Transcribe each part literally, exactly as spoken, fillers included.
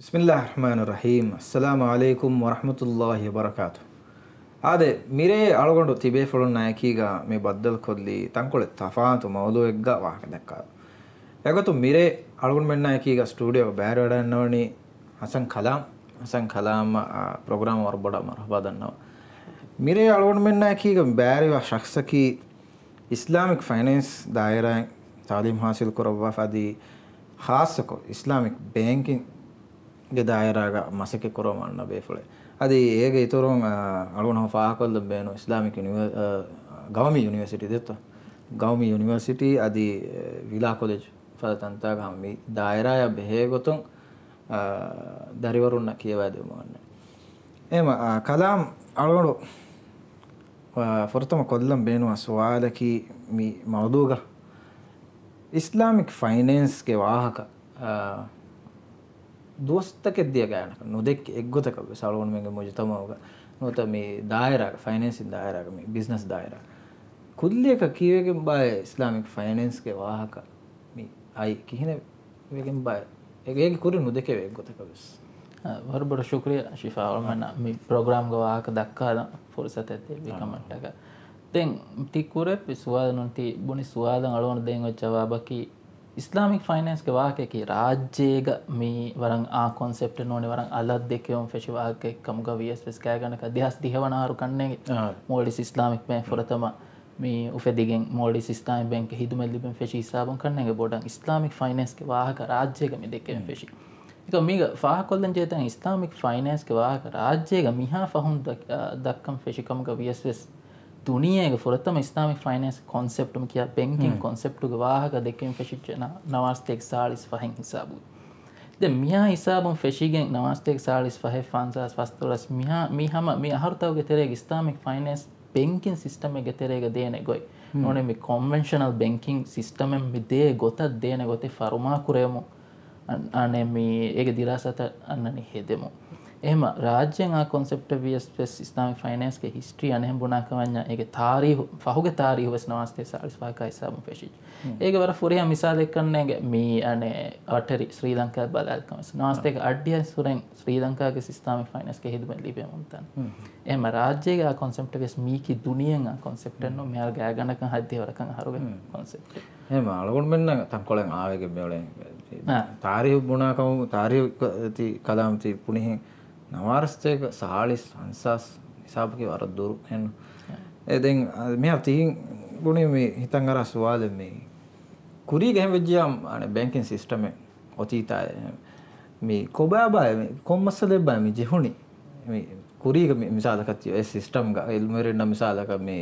बिस्मिल्लाहिर्रहमानिर्रहीम अस्सलाम वालेकुम वरहमतुल्लाहि वबरकातुह आदे मेरे अलगोंडो तिबे फलों नायकीगा मैं बदल खोदली तंकोले तफान तो मौलू एकगा वाक देखा एको तो मेरे अलगोंड में नायकीगा स्टूडियो बैर वड़ा नवनी हसन कलाम हसन कलाम प्रोग्राम और बड़ा मरहबा दन्ना मेरे अलगोंड में नायकीगा बैर वा शख्स की इस्लामिक फाइनेंस दायरा तालीम हासिल करवा फादी खास को इस्लामिक बैंकिंग गे दायरागा मसके करो मानना बेफुले अधी ये के इतरों अरुण हम फाहकल दबेनो इस्लामिक यूनिवर्स गाँव में यूनिवर्सिटी देता गाँव में यूनिवर्सिटी अधी विला कॉलेज फलतंता गामी दायरा या बेहेगो तुम दारिवरुण ना किए वादे मानने एम कलाम अरुण फरतम कल्लम बेनो अस्वाल की मी मादूगा इस्लामिक फाइनेंस के वाह का दोस्त के दिया गया ना नो देख एक गुता कब सालों में के मुझे तमा होगा नो तमी दायरा का फाइनेंस दायरा का मैं बिजनेस दायरा खुद ले का किए के बाय इस्लामिक फाइनेंस के वाह का मैं आई किहने वे के बाय एक एक कोरी नो देखे एक गुता कब बहुत बड़ा शुक्रिया शिफा और मैं ना मैं प्रोग्राम का वाह का धक्का ना फुर्सत है ते बिकमंट का तें ती कोरे पिसुआ न ती बुनी सुआ दंगलों देंगो जवाब की इस्लामिक फाइनेंस के वाके की राज्य में वरंग आ कॉन्सेप्ट नोने वरंग अलग देखे हों फेशिवा के कम गवीस फिर क्या करने का दिहास दिहेवना आरु करने मोड़िस इस्लामिक में फरतमा में उफे दिगें मोड़िस इस्लामिक बैंक हिंद में लिपन फेशी साबुं करने के बोटां इस्लामिक फाइनेंस के वाह का राज्य का में देखे हों फेशी तो मीगा फाह कोलन जेता इस्लामिक फाइनेंस के वाह का राज्य का मिहा फाहुं दक्कम फेशी कम गवीस फिर दुनिया के फुरतम इस्लामिक फाइनेंस कॉन्सेप्ट में किया बैंकिंग कॉन्सेप्ट के वाह का देखें फेशिक ना नवास्ते एक साल इस फाहिंग हिसाबु दे मियाँ हिसाब हम फेशिगे नवास्ते एक साल इस फाहे फांसा स्वास्थ्यरस मियाँ मियाँ हम मियाँ हर ताऊ के तेरे इस्लामिक फाइनेंस बैंकिंग सिस्टम में के तेरे के देने गोई उन्होंने में कॉन्वेंशनल बैंकिंग सिस्टम में में दे गोता देने गोते फारुमा कुरेमो अने में एक दिलासा था अन्य हेदेमो एम राज्य का कॉन्सेप्ट भी इस्लामिक फाइनेंस के हिस्ट्री अनेम बुना कवन्या एक थारी हो फाहुगे थारी हो इस नवास्ते साल इस वाका हिसाब में पेशिज एक बार फुरे हम मिसाल एक करने के मी अने अठरी श्रीलंका बदल कम इस नवास्ते का अड्डिया सुरें श्रीलंका के इस्लामिक फाइनेंस के हित में लीबे मुमतान एम राज्य का कॉन्सेप्ट भी मी की दुनिया का कॉन्सेप्ट नो मेरा गैगना का हाथी वाला का हारोगे कॉन्सेप्ट एम आलोक में ना तंकोलें आवे के बेवड़े थारी बुना कहूँ थारी ती कलाम ती पुनी नवारस्ते का साहलिस हंसास हिसाब के वारत दूर हैं ये देंग मैं अब तीन बुने में हितंगरा सवाल में कुरी कहें वज़्ज़ा अने बैंकिंग सिस्टम में अतीता है मैं कोबा बाय मैं कौन मसले बाय मैं जहुनी मैं कुरी का मिसाल करती हूँ इस सिस्टम का मेरे ना मिसाल का मैं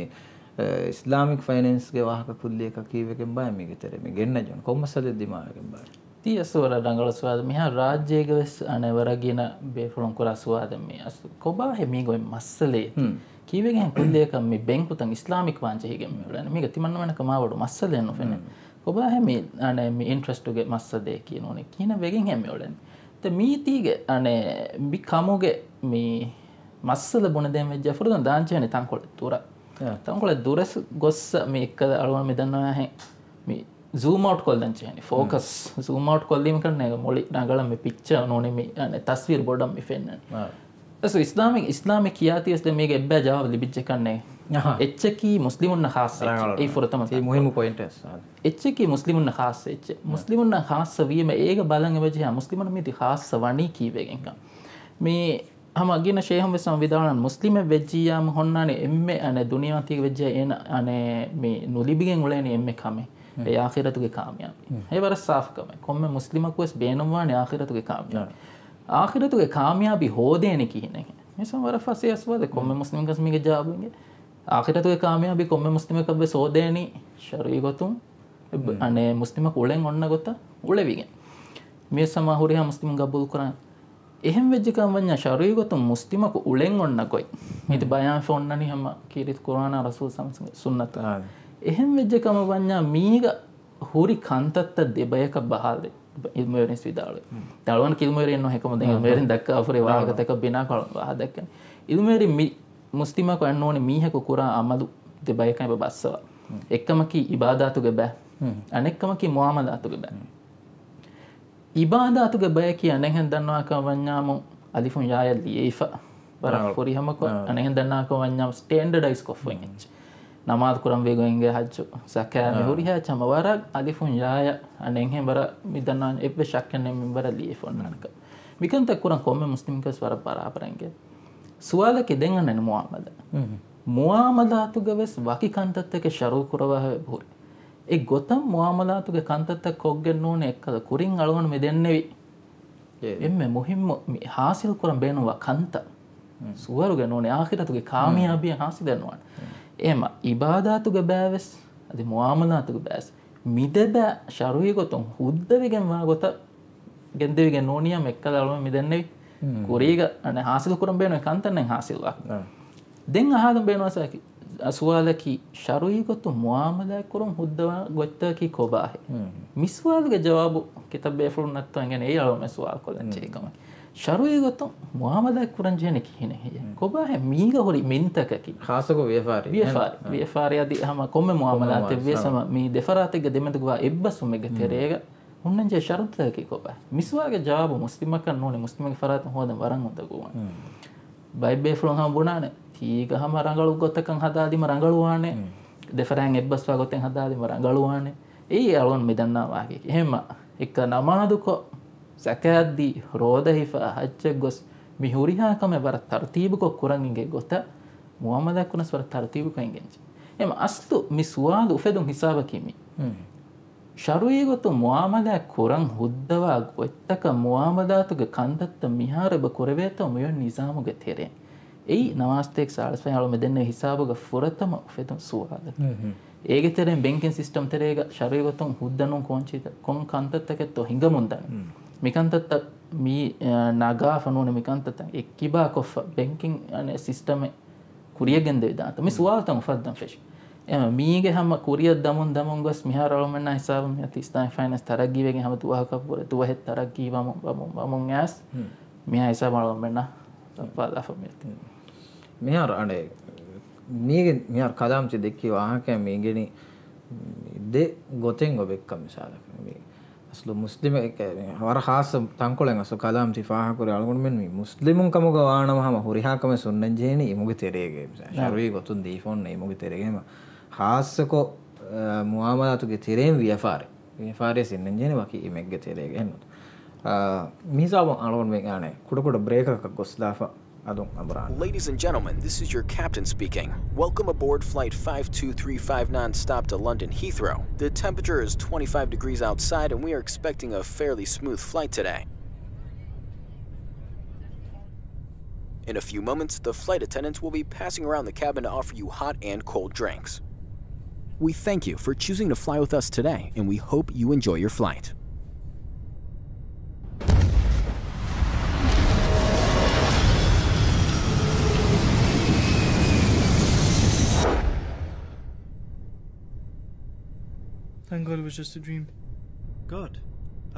इस्लामिक फाइनेंस के वाह का कुल्ले का कीवे के बाय मैं कितने मैं गेन्ना जोन कौन मसले दिमाग के बाय ती असुरा रंगल स्वाद में हाँ राज्य के वस अनेवरगी ना बेफलों को रास्वाद में असु कोबा है मी कोई मसले कीवे क्या कुल्ले का मी बैंक उतंग इस्लामिक वांचे ही के में उड़ाने मी गति मन्ना मन्ना कमा वड़ो मसले नो फिर ने कोबा है मी अने मी इंटरेस्ट उगे मसले की नोने की ना वेगिंग है में उड़ाने तो मी ती के अने बी खामोगे मी मसले बुने दे में जफरुदन दांचे ने तांकोले दूरा तांकोले दूरे गोस्सा मी एक अरुण में दन्ना है मी zoom out कर देंगे यानी focus zoom out कर लिम करने का मोली नागला में picture उन्होंने में यानी तस्वीर बोर्डम में फेरना तो इस्लामिक इस्लामिक किया थी इसलिए मेरे एक बार जवाब लिबिचे करने इच्छा की मुस्लिमों ने खास ये फुरतम है मुहिम पॉइंट है इच्छा की मुस्लिमों ने खास इच्छा मुस्लिमों ने खास सभी में एक बालंग बजे हाँ मुस्लिमों में दिखास सवानी की वेगेंगा मैं हम आगे ना शेह हम वैसे विदारण मुस्लिम वेजिया हम होना ने इम्मे अने दुनिया थी वेजिया इन अने में नूली बिगेंग वाले ने इम्मे खामे ये आखिरत के कामयाबी है बरस साफ कम है कौन में मुस्लिम को इस बेनुमा ने आखिरत के कामयाबी आखिरत के कामयाबी हो देने की नहीं है मैं समझ रहा फंसे अस्वाद है कौन में मुस्लिम कसमी के जाओगे आखिरत के कामयाबी कौन में मुस्लिम कब बस हो देनी शरीर को तुम अने मुस्लिम को उड़ेंगे उड़ना कोता उड़े भी गए मैं समझ हो रहा मुस्लिम कबूल कराएं एहम वेज का वन्या शरीर को तुम मुस्लिम को उड़ेंगे उड़ना कोई इतने बयान फोन नहीं हम कीरत कुरान रसूल समझ सुन्नत එහෙම වෙච්ච කම වඤ්ඤා මීග හොරි කන්තත්ත දෙබයක බහල් ඉල්මෙරෙන් ස්විදාලේ දලවන් කිල්මෙරෙන් නො හැකම දෙන් මෙරෙන් දක්කා අපරේ වාගතක බිනා කා දැක්කන ඉල්මෙරි මුස්ලිමා කන්න ඕනේ මීහක කුරා අමදු දෙබයකම බස්සවා එක්කම කි ඉබාදාතුගේ බෑ අනෙක්කම කි මුආමලාතුගේ බෑ ඉබාදාතුගේ බය කියන්නේ එහෙන් දන්නාකම වඤ්ඤාමු අලිෆුන් යායල් ලියයිෆා බරක් පොරි හැමකෝ අනෙහෙන් දන්නාකම වඤ්ඤාම ස්ටෑන්ඩඩයිස් කොෆ් වෙන්නේ නමාත් කුරම් වේගින්ගේ හජ්ජ සකෑ මෙහුරිහා චමවරක් අලිෆුන් යාය අනෙහෙන් බර මිදන්නාන් එබ්බ ශක්කනේ මෙම්බර ලියයිෆොන් නනක මිකන්ත කුරම් කොම්මේ මුස්ලිම් කස් වර පරාපරංගේ සුවාල කෙදෙන් අනන මුආමද මුආමදාතුගේ වෙස් වකි කන්තත් එක ශරු කුරවහ බොරි ඒ ගොතම් මුආමලාතුගේ කන්තත්ත කොග්ගෙන් නෝනේ එක්කද කුරින් අලවන මෙදෙන්නේවි එම්මෙ මුහිම්ම හාසිල් කරන් බේනවා කන්ත සුවරුගේ නෝනේ ආඛිරතුගේ කාමියාබිය හාසි දනවන එහෙම ඉබාදාතුගේ බෑවස් අදි මුආමලාතුගේ බෑස් මිදබ ශරුවේ ගොතම් හුද්දවිගෙන් වා ගොත ගෙන්දවිගෙන් නෝනියම් එක්කද අලවන මෙදෙන්නේවි කුරීග අනේ හාසිල් කරන් බේනවා කන්තෙන් හාසිල්වා දෙන් අහගම් බේනවාසකි අසුවාලකි ශරුයිගොතු මුආමලා කරුම් හුද්දවා ගොත්තකි කොබාහෙ මිස්වාල්ගේ ජවාබු කිතබ්බේ ෆුරුන්නත් වංගන ඒ අලම සුවාල් කොලන් චේකම ශරුයිගොතු මුආමලා කරුම් ජෙන කිහිනේ කොබාහෙ මීග හොරි මින්තකකි ખાસકો ව්‍යාපාරි ව්‍යාපාරි ව්‍යාපාරි আদি හැම කොම්ම මුආමලා තෙව්වේ සම මේ දෙෆරාතෙක දෙමෙතුගා එබ්බසු මෙග තෙරේග උන්නන්ජ ශරුතකි කොබා මිස්වාල්ගේ ජවාබු මුස්ලිමකන් නෝනේ මුස්ලිමගේ ෆරාත හොදන් වරන් උදගුවන් බයිබේ ෆුරුන් හම් බුණානේ ඊග හැම රංගලු ගොතකන් හදාදිම රංගලුවානේ දෙෆරෑන් එබ්බස්වා ගොතෙන් හදාදිම රංගලුවානේ ඒ අලොන් මෙදන්නා වාගේ එහෙම එක නමාදුක සකද්දි රෝද හිෆා හච්ච ගොස් මිහුරිහා කම වර තර්තිබක කුරන්ගේ ගොත මුහම්මදක් වන ස්වර තර්තිබක ඉංගෙන්ජ එහෙම අස්තු මිස්වාද උෆෙදුන් හිසාබ කිමි ශරුයි ගොත මුහම්මදක් කුරන් හුද්දවා ගොත්තක මුහම්මදාතුගේ කන්දත්ත මිහාරබ කුරවේත මුයන් නිසාමුගේ තෙරේ ඒ නවාස්තේක් සාල්ස්පෙන් අලො මෙදෙන්න හිසාබක ෆොරතම උෆෙතම් සුවාද ඒගෙ තෙරෙන් බැංකින් සිස්ටම් තෙරේග ශරේ ගොතම් හුද්දනුන් කොන්චිත කොන් කන්තත්තකෙ තො හිඟ මුන්දන මිකන්තත්ත මී නගා ෆනෝන මිකන්තත්ත එක්කිබා කොෆ බැංකින් අනේ සිස්ටම් කුරියගෙන් දෙවිදාත මි සුවාතම් උෆද්දම් ෆෙෂ් එම මීගෙ හැම කුරිය දමුන් දමුන් ගොස් මිහාර අලො මෙන්න හිසාබ මිය තිස්තන් ෆයිනස් තරක් ගීවෙන් හැම තුවහක පොර තුවහෙත් තරක් ගීවම වමුන් ඇස් මිහා හිසාබ අලො මෙන්න පාදා ෆමියති මෙහර අනේ මේ මෙහර කලාම්චි දෙක්කේ වාහකයන් මේගෙන ඉදේ ගොතෙන් ඔබෙක්කම මිසාලක මේ අස්ලු මුස්ලිම එක හවර ખાસ තංකොලෙන් අසු කලාම්චි ෆාහ කුර අලගොන මෙන් මේ මුස්ලිමුන් කමක වානමම හොරිහාකම සොන්නන් ජේනි මුගේ තෙරේගේ ශරුවේ ගොතුන් දීෆොන් නේ මුගේ තෙරේගේම ખાસකෝ මුආමලාතුගේ තෙරේම් ව්‍යාපාරේ ව්‍යාපාරේ සෙන්නන් ජේනි වකි මේග්ගේ තෙරේගේ හෙන්නොත් මිසාව අලගොන මේ ගානේ කුඩ කුඩ බ්‍රේක් එකක් ගොස්ලාෆා Ladies and gentlemen, this is your captain speaking. Welcome aboard flight five two three five non-stop to London Heathrow. The temperature is twenty-five degrees outside and we are expecting a fairly smooth flight today. In a few moments, the flight attendants will be passing around the cabin to offer you hot and cold drinks. We thank you for choosing to fly with us today and we hope you enjoy your flight. Thank God it was just a dream. God?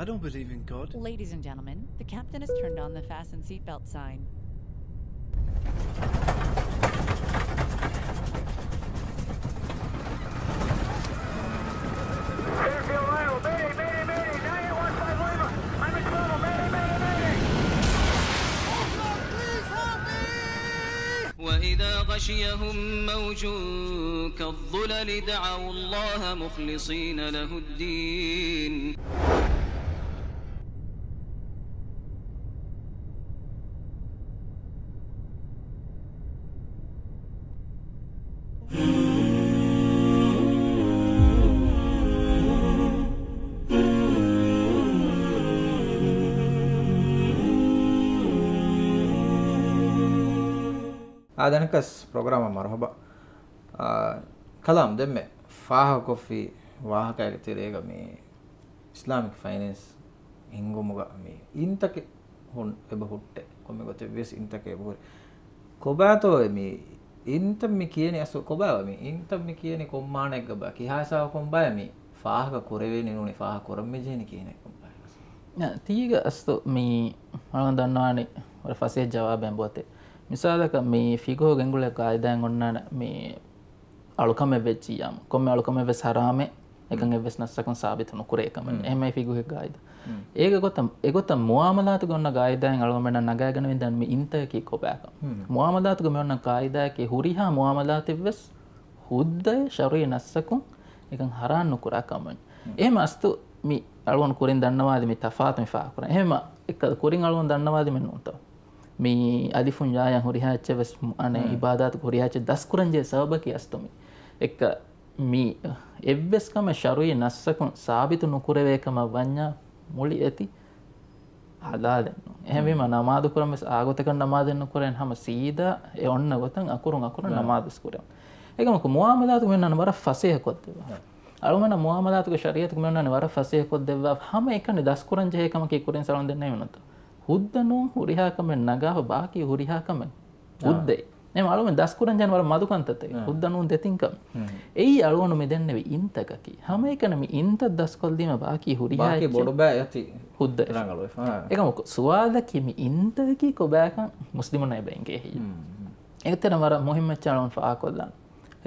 I don't believe in God. Ladies and gentlemen, the captain has turned on the fasten seatbelt sign. وإذا غشيهم موج كالظلل دعوا الله مخلصين له الدين ආදනකස් programme මරහබ කලාම් දෙමෙ ෆාහ කොෆි වාහකයක තිරේග මේ Islamic finance හින්ගොමුග මේ ඉන්තකේ හොන් එබ හොට්ටේ කොමෙ ගොතේ වෙස් ඉන්තකේ බොර කොබාතෝ මේ ඉන්ත මේ කියන්නේ අසෝ කොබාව මේ ඉන්ත මේ කියන්නේ කොම්මාණෙක් ගබා කිහාසාව කොම්බය මේ ෆාහක කොරෙවෙන්නේ නුනේ ෆාහ කොරම්මේ ජේන කියන කොම්බය නෑ තීග අසෝ මේ මම දන්නවානේ වර ෆසේ ජවාබෙන් බොතේ මිසාලක මේ ෆිගෝ ගැංගුලක ආයදාන් ඔන්නන මේ අලුකම වෙච්චියම් කොම්ම අලුකම වෙස් හරාමේ එකඟ වෙස්නස්සකන් සාබිත නොකරේකම එහෙමයි ෆිගුහෙක් ගායිද ඒක ගොතම් ඒ ගොතම් මුආමලාත ගොන්න ගායිදායන් අලවමෙන්න නගාගෙන වෙන දැන් මේ ඉන්තකේ කොබෑකම මුආමලාත ගොමෙන්න ගායිදායකේ හුරිහා මුආමලාතෙවස් හුද්දය ශරීර නස්සකන් එකන් හරාන් නොකරාකම එහෙම අස්තු මේ අලවොන් කුරින් දන්නවාද මේ තෆාත් මේ ෆා කරන එහෙම එක කුරින් අලවොන් දන්නවාද මෙන්න උන්ත මේ අලිෆුන් යායන් හුරිහා චෙවස් අනේ ඉබාදාත් හුරිහා ච දස් කුරන්ජේ සබකී අස්තුමි එක මේ එව්වස්කම ශරුවේ නැස්සකන් සාබිතු නුකුරවේකම වඤ්ඤා මුලි ඇති හදා දෙනවා එහෙමම නමාදු කරම ආගතක නමාදෙන්න කරෙන් හැම සීදා ඒ ඔන්න ගොතන් අකුරුන් අකුරුන් නමාදස් කරෙන් ඒකම මුආමලාතු මෙන්නන වර ෆසේහ කොත් දෙවා අලුමන මුආමලාතුක ශරීයතු මෙන්නන වර ෆසේහ කොත් දෙවා හැම එකනේ දස් කරන් ජේකම කී කරෙන් සලන් දෙන්නේ වෙනත හුද්දනෝ හුරිහාකම නගාව බාකි හුරිහාකම හුද්දේ එහෙම අලුම දස් කුරන් යන වල මදුකන්තත හුද්දනුන් දෙතින්කම එයි අලුවන මෙදන්නේ ඉන්තකකි හැම එකනම ඉන්ත දස් කොල් දීම බාකි හුරියා බාකි බොඩ බෑ යති හුද්ද රංගලෝ ඒකම සුවාද කිමි ඉන්තකි කොබෑකන් මුස්ලිම නයි බෙන්ගේ හි ඒකතරම වර මොහිම්මත් චාලොන් ෆා කොල්ලන්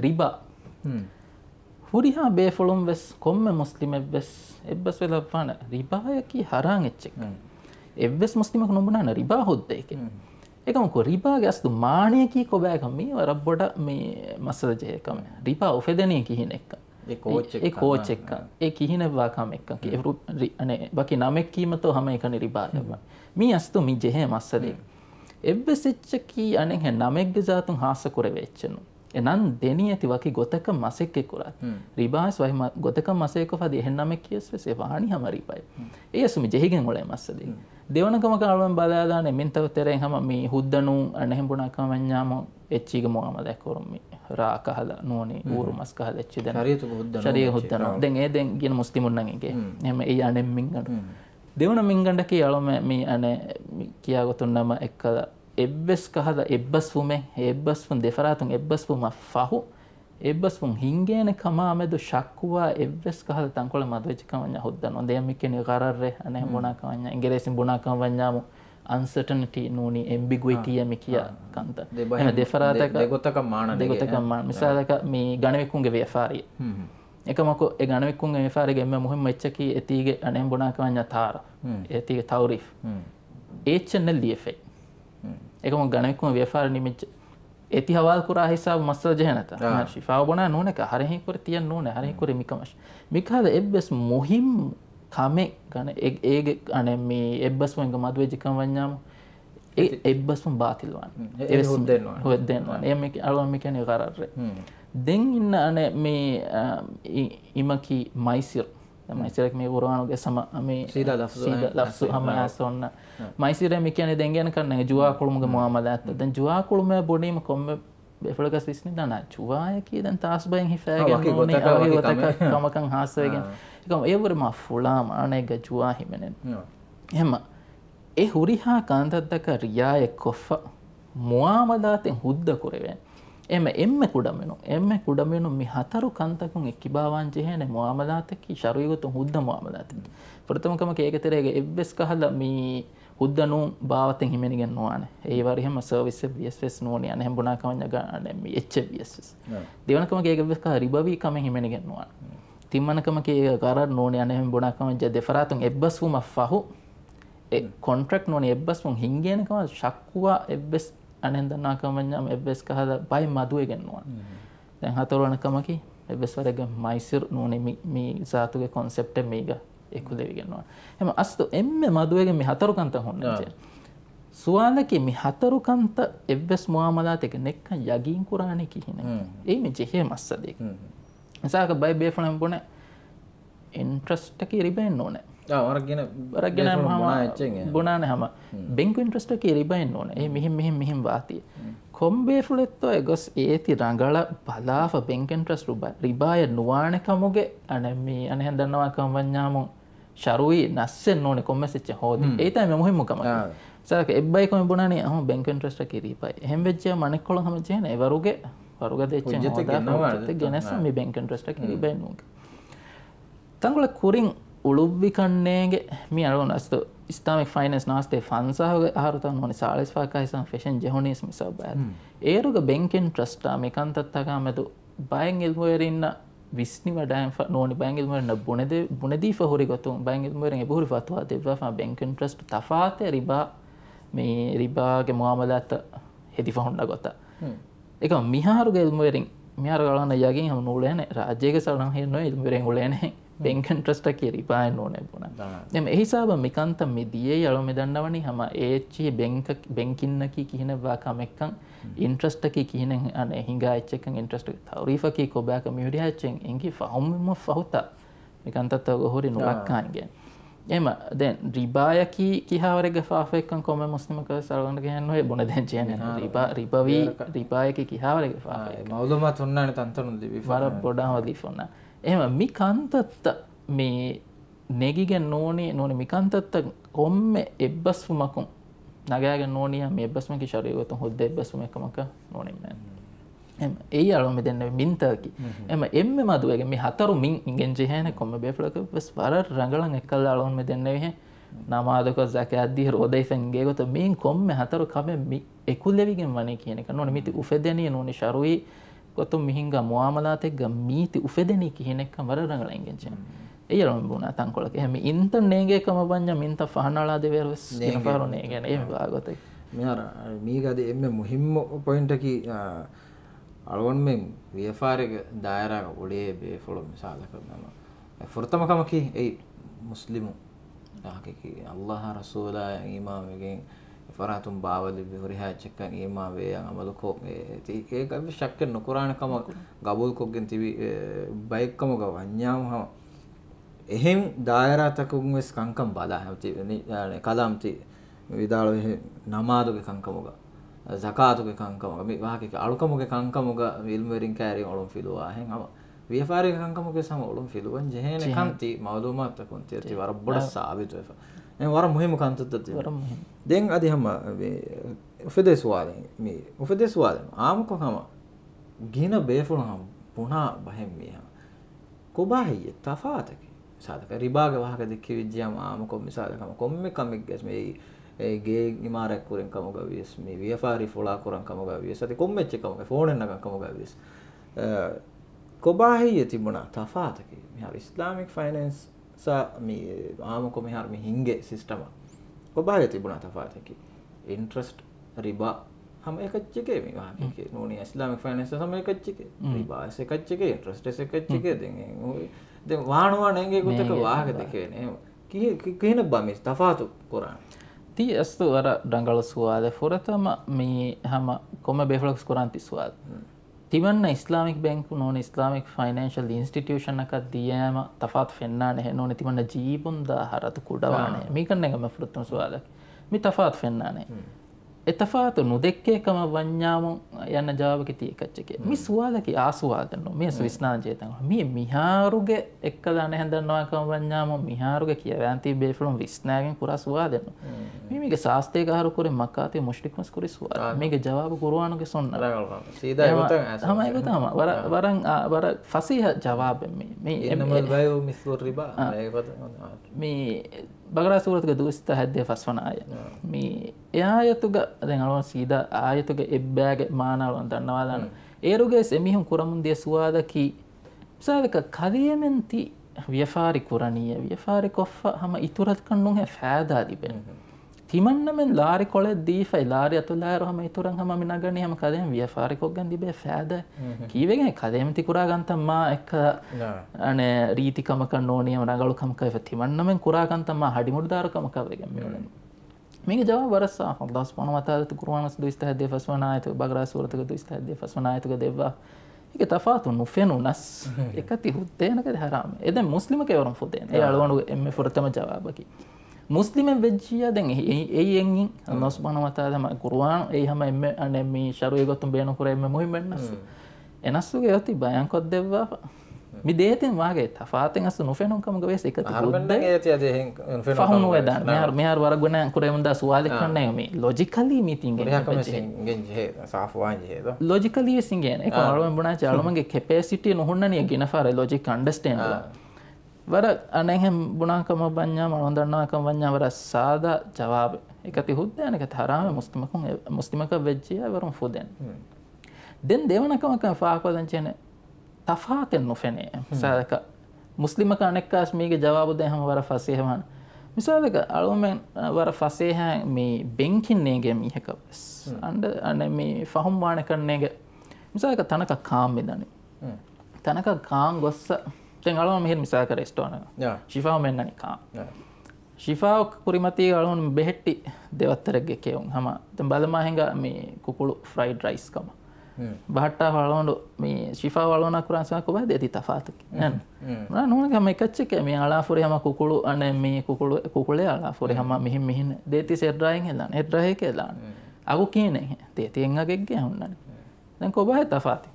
රිබා හුරිහා බේෆොලොම් වෙස් කොම්ම මුස්ලිම වෙස් එබ්බස් වෙලා පාන රිබායකි හරන් එච්චෙක් එබ්බස් මුස්ලිමක නොබුණාන රිබා හොද්ද ඒකේ එකම කො රිබාගේ අස්තු මාණියකී කොබෑකම මේ වරබ්බොඩ මේ මසද ජේකම රිබා උපදෙනේ කිහින එක ඒ කෝච් එක ඒ කෝච් එක ඒ කිහින වාකම එක කි අනේ බකි නමෙක් කීමතෝ හැම එකනේ රිබා මේ අස්තු මි ජෙහ මසදේ එබ්බෙසෙච්ච කී අනේ හැ නමෙක් ගසතුන් හාස කුර වෙච්චනු එනන් දෙනී ඇති වකි ගොතක මසෙක් එකුරත් රිබාස් වහිම ගොතක මසෙක ෆදි හැ නමෙක් කියස් වෙසේ වාණි හැම රිබයි ඒ අසු මි ජෙහිගෙන් ඔලේ මසදේ දෙවනකම කාලම බලා දාන්නේ මින් තව තෙරෙන් හැම මේ හුද්දණු අනහෙම් බුණකම ඥාම එච්චිග මොවම දැකරුම් මේ රාකහල නෝනේ ඌරු මස්කහල එච්චි දැන ශරීරත හුද්දණු ශරීර හුද්දණු දැන් ඒ දැන් කියන මුස්ලිමුන් නම් එකේ එහෙම ඒ අනෙම් මින් ගන්න දෙවන මින් ගන්න කියලා මේ අනේ කියාගතුන් නම එක්කල එබ්බස් කහල එබ්බස් වුමේ එබ්බස් වුන් දෙෆරාතුන් එබ්බස් වුම ෆහු එබ්බස් වුන් හින්ගේන කමාමෙද ශක්කුවා එබ්බස් කහල තංකොළ මදෙච්ච කමඤ්ඤා හොද්දනෝ දෙයම් එකනේ කරරේ අනේ මොනා කමඤ්ඤා ඉංග්‍රීසියෙන් බොනා කමඤ්ඤාම uncertainty නෝනි ambiguity යමි කියා කන්ත එහෙම දෙෆරාතක දෙගොතක මාන දෙගොතක මාන මිසාලක මේ ගණවිකුන්ගේ ව්‍යාපාරිය එකමකෝ ඒ ගණවිකුන්ගේ ව්‍යාපාරිය ගෙම්ම මොහෙම එච්චකී එතිගේ අනේ බොනා කමඤ්ඤා තාර එතිගේ තවරිෆ් H N L D F ඒ එකම ගණවිකුන්ගේ ව්‍යාපාරිය නිමෙච්ච एति हवाल कुरा हिसाब मसल जहनता ना शिफा बना नोने का हरे ही कुर तियन नोने हरे ही कुर मिकमश मिखा दे एब्बस मोहिम खामे गाने एक एक अने मी एब्बस वंग मधवे जिकम वन्याम ए एब्बस वं बातिलवान एब्बस हुदेन हुदेन ए मी अलो मी के ने करार रे दिन इन अने मी इमकी माइसिर මයිසිරක් මේ වරවනෝගේ සම මේ සීදා ලෆ්සු සීදා ලෆ්සු හමයාසොන්න මයිසිරේ මේ කියන්නේ දැන් ගැන කරන්නේ ජුවා කුළුමගේ මුආමලාත් දැන් ජුවා කුළුම බොණීම කොම්බ බෙෆලකස් විශ්නි දාන ජුවාය කී දැන් තාස් බයෙන් හිෆෑගෙන ඕනේ අවුතක කමකන් හාසවෙගෙන ඒකම ඒ වර මා ෆුලාම අනේක ජුවා හිමනේ එහෙම ඒ හුරිහා කාන්තද්දක රියාය කොෆ මුආමලාතෙන් හුද්ද කරවෙන්නේ එම එම්ම කුඩමෙනු එම්ම කුඩමෙනු මි හතරු කන්තකුන් එකිබාවන් ජෙහෙන මුආමලාතකි ශරීරගත හුද්ද මුආමලාතකි ප්‍රථමකම කේකතරේගේ එබ්බස් කහල මි හුද්දනු බාවතෙන් හිමෙනිගෙන නොවනේ ඒ වරි හැම සර්විස් එක බී එස් එස් නෝනේ අනේ හම්බුණා කවන්න ගන්න මි එච් බී එස් එස් දෙවනකම කේක එබ්බස් කහ රිබවි කම හිමෙනිගෙන නොවන තිම්මනකම කේ කරර නෝනේ අනේ හම්බුණා කවන්න දෙෆරාතුන් එබ්බස් වුම ෆහු ඒ කොන්ට්‍රැක්ට් නෝනේ එබ්බස් වුන් හින්ගෙන කම ශක්කුවා එබ්බස් අනෙන්දනා කමඤ්ඤම් එබ්බස් කහද බයි මදුවේ ගන්නවා දැන් හතරවන කමකි එබ්බස් වරග මයිසිර් නෝනේ මේ මේ සාතුගේ concept එක මේක එකුදෙවි ගන්නවා එහෙනම් අස්තු එම්මේ මදුවේගේ මේ හතරුකන්ත හොන්නේ සුවාලකේ මේ හතරුකන්ත එබ්බස් මුආමලාත එක නෙක්ක යගින් කුරානේ කිහිනේ ඒ මේ ජෙහෙ මස්සදේ එසාක බයි බේෆණම් බොනේ interest එක රිබෙන් නෝනේ වරගෙන වරගෙන මම බොනානේ හැම බැංකු ඉන්ට්‍රස්ට් එකේ රිබයින් ඕන. එහේ මෙහෙම මෙහෙම මෙහෙම වාතිය. කොම්බේ ෆුලෙත් ඔය ගොස් ඒති රඟල බලාව බැංක ඉන්ට්‍රස්ට් රුබා රිබාය නුවාණ කමුගේ අනේ මේ අනේ හඳනවා කම් වඤ්ඤාමු ශරුයි නැස්සෙන්න ඕනේ කොම්මෙසෙච්ච හොදි. ඒ තමයි මොහිම කම. සාක එබ්බයි කොම බොනානේ අහම බැංක ඉන්ට්‍රස්ට් එකේ රිබයි. එහෙම වෙච්චා මණෙක් කොළන් හැම ජේනේ වරුගේ වරුගේ දෙච්චේ හොදා ගෙනස මේ බැංක ඉන්ට්‍රස්ට් එකේ රිබයින් ඕක. තංගල කුරින් උළුබ්වි කන්නේගේ මේ අරගෙන අස්තු ඉස්ලාමික් ෆයිනන්ස් නාස්තේ ෆන්සාවගේ ආහාරතන් මොනේ සාලිස්පාකයි සම් ෆැෂන් ජෙහොනිස් මිසබ්බය ඒරුගේ බැංකෙන් ට්‍රස්ටා මේකන්තත්තකම දු බයෙන් ඉල්හොයරින්න විස්නි වඩාම් නෝනි බැංගිල් මරන බොනද බොනදී ෆහොරි ගතුම් බැංගිල් මරන බොහුරි ෆතුවා දෙවා ෆා බැංක් ඉන්ට්‍රස්ට් තෆාත රිබා මේ රිබාගේ මුආමලාත හෙදි ෆහොන්න ගත ඒක මිහාරු ගෙල් මරෙන් මිහාරු ගලන යගෙන් හම නෝල නැ රාජ්‍යයේ සලන හෙ නොයි මරෙන් හොල නැ බැංක් ඉන්ට්‍රස්ට් කී රිබා නෝනේ බොනා එම් ඒ හිසාබ මිකන්ත මෙදියේ යලො මෙදන්නවනි හම ඒච්චි බැංක් බැංකින්න කී කිනවා කමෙක්කන් interest එකේ කියන අන හිඟා එච් එකෙන් interest තවරිෆකේ කොබා community hatching ඉංගි ෆහොම්ම ෆහුතා මේකන්තත් හොරි නුලක්කාන් ගියන් එහෙම දැන් රිබාය කී කිහවරේ ගෆාෆ එකන් කොම මුස්ලිම කව සලවන්න ගියන් ඔය බොන දැන් කියන්නේ රිබා රිබවි රිබාය කී කිහවරේ ගෆාෆ මවුලමත් උන්නානේ තන්තරුන් දිවි වර පොඩාව දිෆොන්න එහෙම මිකන්තත් මේ නෙගිගෙන් නෝනේ නෝනේ මිකන්තත් කොම්මෙ එබ්බස් වමකම් නගයක නෝනිය මේ බස්මක ශරීරයත් හොද්ද බස්මකමක නෝනින්න එම් ඒ යාළුව මෙතන මින්තකි එම එම්ම මදුවගේ මේ හතරු මින් ඉංගෙන් ජෙහන කොම බේපලක බස් වර රංගලන් එකල් යාළුවන් මෙතන වෙහෙ නමාදක zakat දී රෝදයිසන් ගේගත මින් කොම හතරු කම මි එකුලෙවිගෙන් වනේ කියන එක නෝනි මිති උෆෙදෙනිය නෝනි ශරුයි කොතු මිහිංග මුආමලාතෙග මිති උෆෙදෙනි කියන එක වර රංගලන් ඉංගෙන් ජෙහන ඒ යාළුවන් වුණා තංකොලක එහෙම ඉන්ත නේගේ කම බඤ්ඤා මින්ත ෆහනලා දෙවර්ස් කියන පාරෝනේ يعني එහෙම භාගතයි මෙහර මීගද එම්ම මුහිම්ම පොයින්ට් එකී අලවන් මෙම් වීඑෆ්ආර් එක දායරා ඔලේ බේ ෆලෝ මිසාල කරනවා ෆුර්තම කම කි ඒ මුස්ලිමු හකකි අල්ලාහ රසූලා ඊමාම් එකෙන් ෆරාතුම් බාවලි විහරිහා චකන් ඊමාම් වේ අමල කෝ ඒ කම ශක්ක නොකරාන කම ගබුල් කොගෙන් තිබි බයික් කම ගවඤ්ඤාම එහෙම දායරාතකුන් වෙස් කංකම් බලා හැවති කලාම්ති විදාල නමාදුගේ කංකමුග zakat කංකමුග මේ වාහකේ අලුකමුගේ කංකමුග විල්මරින් කෑරි ඔලොම් ෆිලුවා හෙන් අම වීඑෆ්ආර් කංකමුගේ සම ඔලොම් ෆිලුවන් ජෙහෙන කන්ති මවලුමත් තකුන් තියති වර බොඩ සාබිත වෙ එන් වර මුහිම කන්තත තිය වර මුහිම දැන් අද හැම උෆදේස් වාලෙන් මේ උෆදේස් වාලෙන් ආම කොහම ගින බේෆුලම් පුනා බහෙම් මියා කොබාහිය තෆාතක සාදක රිබාග වහක දෙක්කේ විද්‍යාම ආම කොම් මිසාලකම කොම්ම කමෙක් ගැස් මේ ඒ ගේ ඉමාරක් කුරෙන් කම ගවිස් මේ වීඑෆ්ආර් ෆෝලා කුරන් කම ගවිස් අත කොම් මෙච් එකම ෆෝන් එකක් කම ගවිස් කොබාහිය තිබුණා තෆාතක මෙහා ඉස්ලාමික් ෆයිනන්ස් සා මේ ආම කොම හර් මේ හින්ගේ සිස්ටම කොබාහිය තිබුණා තෆාතක ඉන්ට්‍රස්ට් රිබා हम एक अच्छे के में वहाँ के नॉन इस्लामिक फाइनेंस हम एक अच्छे के रिबा से कच्चे के इंटरेस्ट से कच्चे के देंगे दे वाण वाण एंगे को तक वाह देखे ने की केन बामी तफात कुरान ती अस्तु अर डंगल सुवाद फुरतम मी हम कोम बेफ्लक्स कुरान ती सुवाद तिवन Islamic bank non Islamic financial institution का दियाम तफात फेन्ना ने नॉन तिवन जीवन दा हरत कुडावाने मी कन्ने गम फुरतम सुवाद मी तफात फेन्ना ने එතපාත නොදෙක්කේකම වඤ්ඤාම යන ජවාවක තියකච්චකේ මේ සුවාදකී ආසුවාදනෝ මේ සවිස්නාන චේතන මේ මිහාරුගේ එක්කදාන හඳනවා කම වඤ්ඤාම මිහාරුගේ කියවෑන් තිබේ ෆලොන් විස්නාගෙන් පුරා සුවාදනෝ මේ මේක සාස්තේ ගහරු කරේ මකාතේ මුෂ්රික්මස් කරේ සුවා මේක ජවාව කුර්ආනුගේ සොන්න සීදා ඒකත තමයි ඒක තමයි වර වරන් වර ෆසීහ ජවාබ මේ මේ නමල් බයෝ මිස්වර් රිබා ඒකත මේ बगरा सूरत का दूसरा हद्दे फसवना आया मी यहाँ ये तो का देंगलों सीधा आये तो के इब्बैग माना लों तन्नवादन एरोगे से मी हम कुरान दे सुआदा की साल का खादिये में ती व्यापारी कुरानी है व्यापारी कोफ़ा हम इतुरत करने हैं फ़ायदा दी पे थीमन्ना में लारी कोले दी फ़ाय लारी अतो लायरो हम इतुरंग हम अमीना करनी हम खादे हम व्यापारी कोगन दी पे फ़ायदा की वे क्या खादे हम तिकुरागन तम्मा एक अने रीति कम करनोनी हम रंगलो कम कर फतीमन्ना में कुरागन तम्मा हड़ी मुर्दारो कम कर वे क्या मिलने मेरे जवाब वरसा अल्लाह सुबहान व तआला तो कुरान से दुष्ट है देवस बनाए तो बगरा सूरत का दुष्ट है देवस बनाए तो का देवा ඒක තෆාතුන් නොෆෙනුනස් එකති හුද්දේනකද හරාම එදන් මුස්ලිම කෙවරම් ෆුදේන ඒ අලවණු එම්මේ ෆොරතම ජවාබකි මුස්ලිමෙන් වෙජ්ජියා දැන් එයි එන් අල්ලාහ් සුබ්හානහු වතාලා මා කුර්ආන් එයි හැම එම්මේ අනේ මේ ශරුවේ ගොතුම් බේන කුරේ එම්මේ මොහිමෙන්නස් එනස්සුගේ යති බයන්කොත් දෙවවා මි දෙයෙන් වාගේ තෆාතෙන් අස්ස නොෆෙනුන් කම ගවේස එකති හුද්දේ එති අද එන් නොෆෙනුන් ෆහුනු වේදා මෙහර මෙහර වර ගොන කුරේ මුදා සුවාලෙක් කන්නේ මේ ලොජිකලි මීටින් එක ගෙන් ජේ සාෆුවාන් ජේ දෝ ලොජිකලි සිංගෙන එක අලුම බුණා චාලුමගේ කැපැසිටි නොහොන්නනිය ගෙනපාර ලොජික් අන්ඩර්ස්ටෑන්ඩ් වර අනේ හැම බුණා කම වඤ්ඤා මන හොඳන්නා කම වඤ්ඤා වර සාදා ජවාබ එකති හුද්දේ අනක තරම මුස්ලිමකම් මුස්ලිමක වෙජ්ජිය වරම් ෆුදෙන් දෙන් දෙවනකම කම ෆාකවදන් චේන තෆාතෙන් නොෆෙනේ මිසාලක මුස්ලිම කණෙක්කාස් මේක ජවාබ දෙ හැම වර ෆසේහමන මිසාලක අලුමෙන් වර ෆසේහ මේ බෙන්කින් නේගේ මිහකස් අඬ අනේ මේ ෆහම් වාණ කන්නේගේ මිසාලක තනක කාම් මෙදනේ තනක කාම් ගොස්ස තෙන් අලුම මෙහෙ මිසාලක රෙස්ටෝරන ශිෆා මෙන්නනි කාම් ශිෆා කුරිමති අලුම බෙහෙට්ටි දෙවතරගේ කේවුන් හැම දැන් බලමා හෙඟ මේ කුකුළු ෆ්‍රයිඩ් රයිස් කම බහට්ටා වලොන්ඩ මේ ශිෆා වලොනා කුරාන්සම කොබා දෙති තෆාතක නන මන නෝනක මේ කච්චක මේ අලාෆුරේ හැම කුකුළු අනේ මේ කුකුළු කුකුලේ අලාෆුරේ හැම මෙහින් මෙහින් දෙති සෙඩ්‍රායින් හෙලන හෙඩ්‍රාහේ කියලා අගු කියන්නේ තේතියෙන් අගෙක් ගියා හොන්නන දැන් කොබා තෆාති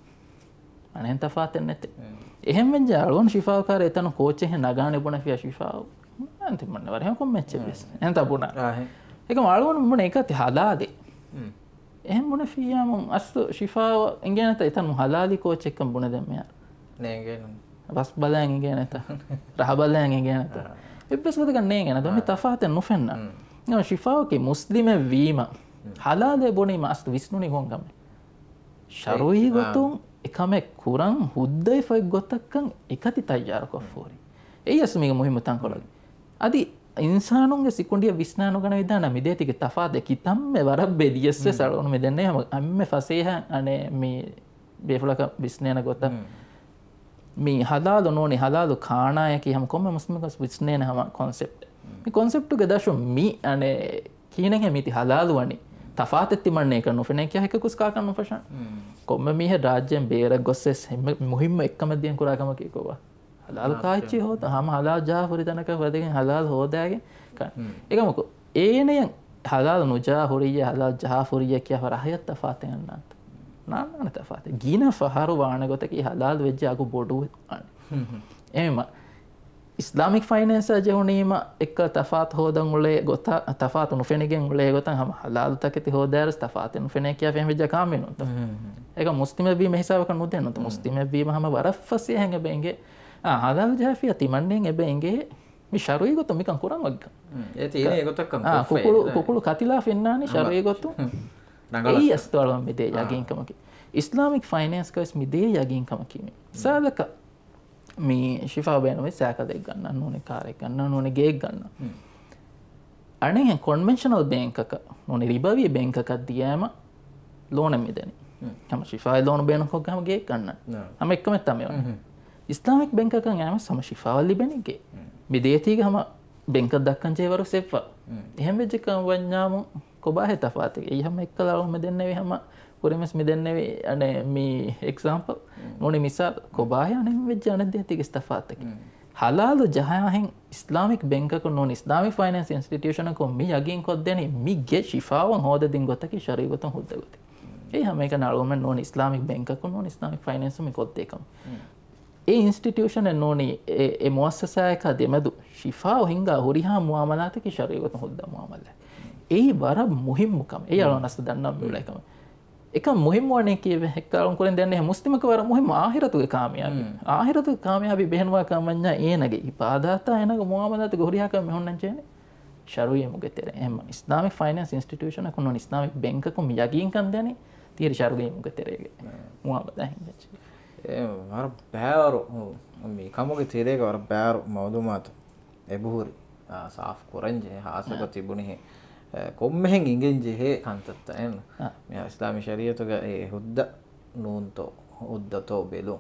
අනේ තෆාතෙන් නැත එහෙම වෙන ජාලොන් ශිෆා කාර එතන කෝච් එහෙ නගානේ බොන ෆියා ශිෆා අන්තිම මන්නේ වර හැම කොම්මැච් වෙස් එතන තබුණා ඒක වලොන් මොන එකත් හදාදේ එහෙම මොන ෆියා මම අස්තු ශිෆාව එංගේ නැත එතන හලාලි කෝච් එකක් බොන දැන් මෙයා නේ එංගේ බස් බලයන් එංගේ නැත රහ බලයන් එංගේ නැත ඉබ්බස් ගොඩ ගන්න එංගේ නැත මේ තෆාතෙන් නොෆෙන්න නෝ ශිෆාව කි මුස්ලිම වීම හලාලේ බොනි මාස්තු විස්නුනි හොංගම ශරෝයි ගොතුන් එකමෙ කුරන් හුද්දයි ෆයික් ගොතක්කන් එකති තයාර කොෆෝරි එයස් මේක මොහිම තංකොලගේ අදි ඉන්සානුන්ගේ සිකුණ්ඩිය විස්නානු ගන විදාන මිදේතික තෆාද කිතම්මෙ වරක් බෙදියස්සේ සලොන මෙදන්නේ හැම අම්මෙ ෆසේහ අනේ මේ බේෆලක විස්නේන ගොත මේ හදාලු නෝනේ හදාලු කාණාය කිය හැම කොම්ම මුස්ලිමකස් විස්නේන හැම concept මේ concept එක දශු මි අනේ කියන හැම ඉති හදාලු වනේ තෆාතෙ තිමන්නේ කරන ඔෆනේ කිය එක කුස් කා කරන ෆෂන් කොම්ම මිහ රාජ්‍යයෙන් බේර ගොස්සෙස් මුහිම්ම එක්කම දියන් කුරාකම කීකෝවා හලාල් කාච්චි හොත හම හලා ජාහුරි දනක වදගෙන් හලාල් හොදාගේ ඒක මොකෝ ඒනේ හලාල් නුජාහුරිය හලා ජාහුරිය කිය වරහය තෆාතෙන් නන්ත නාන තෆාත ගින ෆහර වාණ ගොත කි හලාල් වෙජ්ජ අකු බොඩු එම ඉස්ලාමික් ෆයිනෑන්ස් ජෙහුනීම එක තෆාත හොදන් උලේ ගොත තෆාත නුෆෙනගෙන් උලේ ගොත හම හලාල් තකති හොදාරස් තෆාත නුෆෙනේ කිය ෆෙන් වෙජ්ජ කාමිනුත ඒක මුස්ලිම බී මෙහිසාවක නුදෙන්නත මුස්ලිම බීම හම වරෆසේ හැංග බෙන්ගේ හදාල් ජාෆිය තිමන්නේ එබ එගේ මේ ශරුයි ගොත මිකන් කුරමග්ග ඒ තියෙන ඒගොතක්කම කුකුළු කුකුළු කතිලා ෆෙන්නානේ ශරුයි ගොත නංගල ඒ ස්තවලම් මිදේ යගින්කම කි ඉස්ලාමික් ෆයිනෑන්ස් කස් මිදේ යගින්කම කිමේ සාලක මේ ශිෆා බෑනෝ මේ සාක දෙක් ගන්නන්න ඕනේ කාර් එක ගන්නන්න ඕනේ ගේක් ගන්න අනේ කොන්වෙන්ෂනල් බැංක් එක මොනේ රිබවි බැංක් එකක් දියාම ලෝන මිදෙනේ තම ශිෆා ලෝන බෑනකෝ ගම ගේක් ගන්න හැම එකම තමයි වනේ ඉස්ලාමික් බැංකකන් යෑම සම ශිෆාවල් ලිබෙනගේ මිදේතිීග හම බැංක දක්කංචේවරු සෙප්වා එහෙම වෙච්චකම් වඥාම කොබා හෙතපාතික එහම එක් කලාවම දෙන්නව හම පුරමස් මිදන්නවේ අන මේ එක්සාම්පල් නොන මිසා කොබාය අන වෙච්ජ අනදයතික ස්ථාතක හලාලු ජහයහෙන් ඉස්ලාමික් බැංකක නො ස්ලාමි ෆනන්ස් ඉන්ස්ටිටියෂනකො මේ යගින් කොද්දන මිගේ ශිාවන් හෝදින් ගොතක ශරීගොත හොදගොත ඒ හම එක නලුවම නො ස්ලාමික් බැංකු නො ස්ලාමි ෆනන්සම කොත්තේකම් ඒ ඉන්ස්ටිටියෂන නොනේ මොස්සසායක දෙමදු ශිෆා හිංග හොරිහා මුවමලාතක ශරයගත හොද මමල්ල. ඒ බර මුහිම්මකම ඒ අලනස්ස දන්නම් ලකම එක මුහිම වනේ කිය හැක්කරුන්කර දැන්නේ මුස්තිමක වර මුහිම ආහිරතු කාමයන් ආහිරතු කාමයාබි බෙහෙන්වාකමන්න ඒනගේ ඉපාදාතා එනක මුවමලතක හොරියාක මෙහොන්නචේන ශරුයමුගතෙර එම ස්ථාම ෆනන්ස් ඉන්ස්ටිටියෂන කො ස්ථාමක් බැංකකුම යගීන්කන් දැන තීර ශරුගයමුගතරේගේ මුවමදහිච. වර බෑවරු කමුගේ තේරේක වර බෑරු මවදුමාතු එබහුරි සාෆ් කොරන්ජේ හාසක තිබුණෙහි කොම්මෙහෙන් ඉගෙන් ජෙහේ කන්තත්ත එන්න මේ ඉස්ලාමි ශරීයතුක ඒ හුද්ද නූන්තෝ හුද්දතෝ බෙලු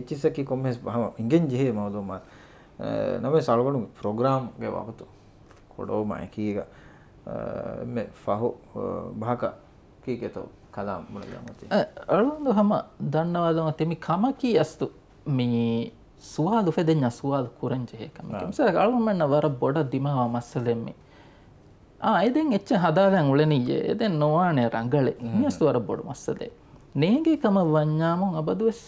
එච්චිසකි කොම්හෙස් බහම ඉගෙන් ජෙහේ මවදුමා නමේ සල්ගොනු ප්‍රෝග්‍රාම්ගේ වපතු කොඩෝමයි කීක මේ ෆහු භාක කීකෙතෝ කලාම් මොන ගමතේ අරුන්දු හැම දන්නවදම තෙමි කම කී අස්තු මේ සුවාදු ෆෙදෙන්න සුවාදු කුරංජේ කම කිම්සර අරුමන්න වර බොඩ දිමව මස්සලෙම්මි ආ එදෙන් එච්ච හදාදන් උලෙනියේ එදෙන් නොවානේ රංගලේ මියස්තු වර බොඩ මස්සලේ නේගේ කම වඤ්ඤාමොන් අබදුස්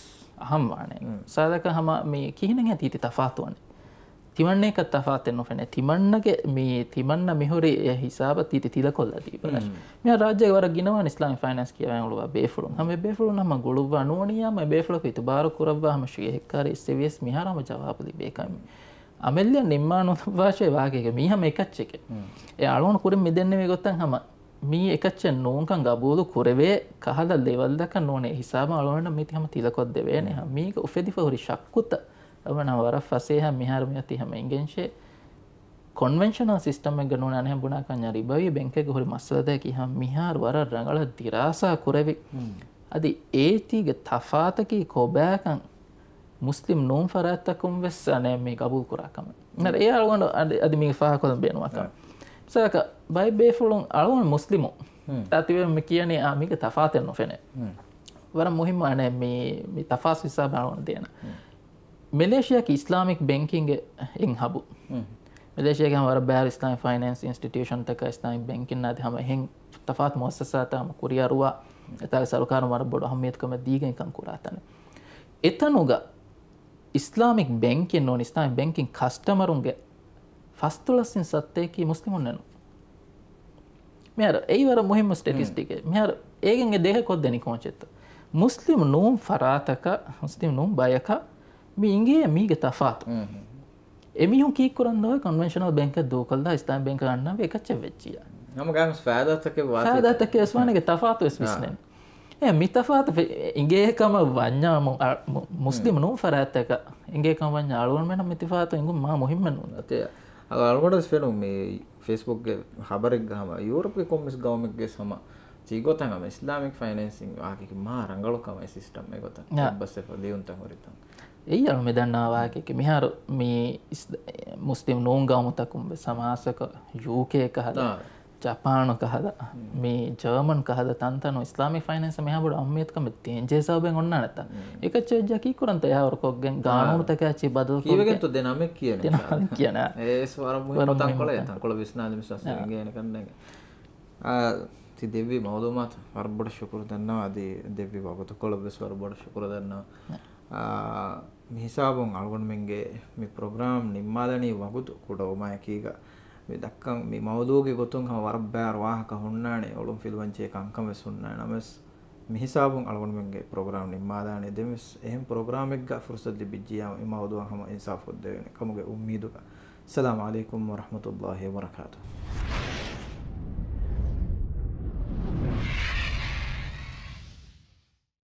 අහම් වානේ සාදක හැම මේ කිහිනෙන් ඇති ඉති තෆාතුනේ තිමන්නේ එක තෆාතෙන් නොෆෙනේ තිමන්නගේ මේ තිමන්න මෙහොරේ හිසාබ තීති තිලකොල්ලා දීපලා මෙයා රාජ්‍යය වර ගිනවන ඉස්ලාමික් ෆයිනෑන්ස් කියවෙන් උලවා බේෆලුන් හැම බේෆලුන් නම් ගොළුවා නෝනියාම බේෆලක ඉතබාර කුරවවා හැම ශීහෙක්කාර එස් ටී වී එස් මිහාරම ජවාබ දී බේකම් අමෙල්ලිය නිම්මානෝ වාෂේ වාගේ එක මීහම එකච්ච එක ඒ අලෝන කුරින් මෙදෙන්නේ මේ ගොත්තන් හැම මේ එකච්ච නෝංකන් ගබෝදු කුරවේ කහද ලෙවල් දක නොනේ හිසාම අලවන්න මිති හැම තිලකොත් දෙවේනේ හැම මේක උෆෙදිෆ හොරි ශක්කුත අවන වර ෆසේ හැම මිහාර මියති හැම ඉංගෙන්ෂේ conventional system එක ගනෝන නැහැ බුණාකන් යරි බවි බැංක එක හොරි මස්සලද කි හැම මිහාර වර රඟල දිරාසා කුරවේ අදි ඒතිග තෆාතකී කොබෑකන් මුස්ලිම් නෝම් ෆරාත්තකුම් වෙස්සනේ මේ ගබූ කුරාකම නර ඒ අලවන්න අදි මේ ෆාහ කොලම් බේනවා සක බයි බේෆලුන් අලුවන් මුස්ලිමෝ ඇතිවම කියන්නේ ආමික තෆාතෙන් නොෆෙනේ වර මුහිම අනේ මේ මේ තෆාස් විසා බලන්න දෙන මැලේසියා කී ඉස්ලාමික් බැංකින්ග් එන් හබු මැලේසියා ගම වර බෑර් ඉස්ලාමික් ෆයිනෑන්ස් ඉන්ස්ටිටියුෂන් තක ඉස්ලාමික් බැංකින් නැති හැම හෙන් තෆාත් මුස්සසාතම කුරියරුවා එතක සල්කාරම වර බොඩ අහමෙත් කම දීගෙන් කම් කුරාතන එතනුග ඉස්ලාමික් බැංකින් නොන ඉස්ලාමික් බැංකින් කස්ටමරුන්ගේ ෆස්තුලස්සින් සත්තයකි මුස්ලිමුන්නනු මෙ ඒවර මුහිම ස්ටටිස්ටික මෙ ඒගෙන්ගේ දෙහකොත් දෙනි කෝචෙත්ත මුස්ලිම් නූම් ෆරාතක මුස්ලිම් නූම් බයක මේ ඉන්ගේ මීග තෆාත් එමිහු කීකරන්දව කොන්වෙන්ශනල් බැංක දෝකල්ද ස්ථාන් බැංක ගන්න එකච්ච වෙච්චිය නමගම ස්ෑදත්තක වාදත්තක ස්වානගේ තෆාතු ස්විස්නෙන් එ මිතෆාත ඉගේකම වඥා මුස්ලිම් නූම් ෆරාත්තක ඉගේකම වඥා අලුවන් මෙන මිතිෆාතු ඉගු මා මුහිම්මනුන් අතය අගල්ගොඩස් පෙනුම් මේ ෆෙස්බුක්ග හබරක් ගහම යුරපය කොමිස් ගවමක්ගේ සම චීගොතන්ම ස්ලාමික් ෆයිනන්සින් වාකික මා රංගලොකම සිිටම් ගොත බස්ස දියුන්ත හොරිතන් ඒ අනු මෙ දන්නවාකක මෙහාර මේ මුස්තිම් නෝන් ගවමුතකුම්බ සමාසක යූකයක හද ජපානක හද මේ ජර්මන් කහද තන්තන ස්ලාමි ෆයිනන්ස මෙහබට අම්මේත්කම තියෙන් ජේසාවෙන් ඔන්න නැත එක චෝජකී කරන්ත යවරකොක්ගෙන් ගානුතකචි බදු කියවගතු දෙනම කියන කියන ඒස්වරතන් කොල කොළ විස්නාධම ශසගන කරන්න ති දෙවී මෞදුමත් වර්බොඩ ශුකර දන්නවා අදී දෙවී වගතු කොළ බෙස්වර බොඩ ශුකර දන්නවා මිහිසාබුන් අල්ගොන්මෙන්ගේ මේ ප්‍රෝග්‍රාම් නිම්මාදනී වගුතු කුඩ ඕමයකීග දක්කන් මේ මවදෝගේ ගොතුන් හ වර බෑර වාහක හොන්නානේ ඔලුම් ෆිල්වංචේ කංකම සුන්නා නමස් මිහිසාබුන් අලගොන්මෙන්ගේ ප්‍රෝග්‍රාම් නිම්මාදානේ දෙමස් එහෙම ප්‍රෝග්‍රාම් එකක ෆුර්සත් ලිබිජියාම මේ මවදෝන් හම ඉන්සාෆ් කොද්දේනේ කමුගේ උම්මීදුක සලාම් අලයිකුම් වරහමතුල්ලාහි වබරකාතුහු